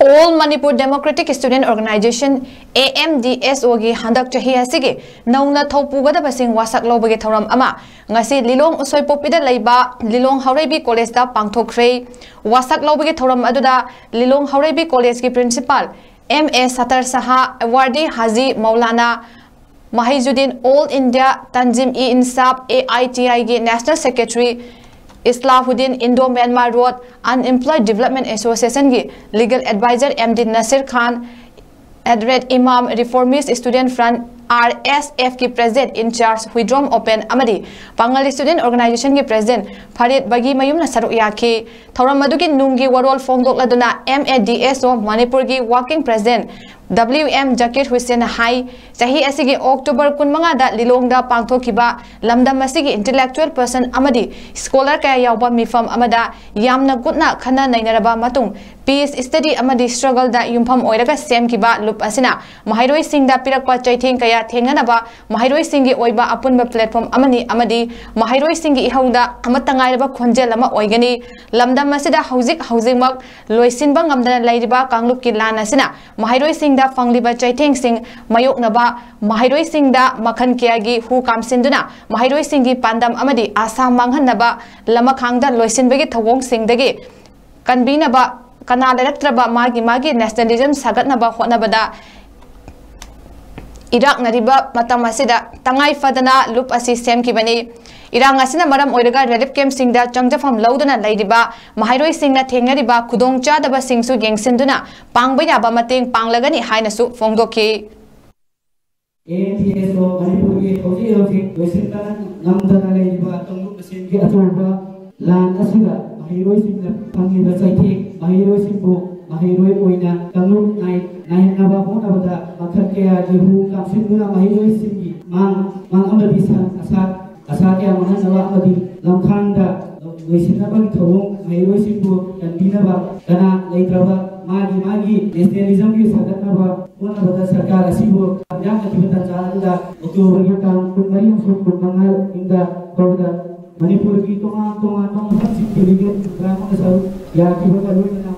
All Manipur Democratic Student Organization AMDSO gi handak chahi asige naungna thopuga basing wasak loba ge thoram ama ngasi Lilong Soipopi da laiba Lilong Haurebi College da pangthokhrei wasak loba ge thoram aduda Lilong Haurebi College ki principal M.A. Satar Saha Awardi Haji Maulana Mahizuddin All India Tanzim-e-Insaf AITI ge National Secretary Islahuddin Indo Myanmar Road Unemployed Development Association ki Legal Advisor MD Nasir Khan Adret Imam Reformist Student Front RSF ki President in charge Huidrom Open Amadi Bangali Student Organization ki President Farid Bagi Mayumna Sarukya ki Thoramadu ki Nungi Warol Fongdok Laduna MADSO Manipur ki Working President WM Zakir Hussain Hai Chahi asigi October kunmanga da Lilong da pangthokiba lamdam asigi intellectual person amadi scholar kaya yawba mifam amada yamna gutna khana nainaraba matung peace study amadi struggle da yumpham oiraga sem kiba lup asina mahairoi sing da pirakwa chaitheng kaya thenganaba mahairoi sing gi oiba apunba platform amani amadi mahairoi sing gi ihongda amatangairaba khonjel ama oigani lamdam asida hauzik hauzingmak loisinba ngamdana lairiba kanglup ki lan asina mahairoi sing da fangliba chaitheng sing mayoknaba mahairoi sing da makhan kyagi hu kamsinduna mahairoi sing gi pandam amadi asa manghanaba lamakhangda loisinbegi thawong sing dagi kanbinaba kana laratraba magi magi nationalism sagatnaba khonabada Iraq nariba matamasida tangai fadana lup asi sem kibani Irang asina maram oiraga relief camp singda changjafam laudana laidiba mahairoi singna thengariba khudongcha daba singsu yengsinduna pangbaya ba mateng panglagani hainasu fongdoki AMDSO Manipur ki hoji hoji wesinda namdana laidiba tongbu pasin ki atuba lan asida mahairoi singna pangiba saithik mahairoi singbo mahairoi oina tanglu nai naba bona bada makhakya jihu kamsinduna mahairoi singi mang amadi san asat Asakya Mahasala Adi, Lamkhanda, Vaisinabang Tawong, Mayoisimbo, and Binaba, Dana, Laitrava, Magi Magi, Nationalism, Sadanaba, one of the Sakara Sibo, Yakatibata Jalda, Okyotan, Mariam from Kumangal, Inda, Koda, Manipur, Toma, Toma, Toma, Singh, Ramasaru, Yakibata.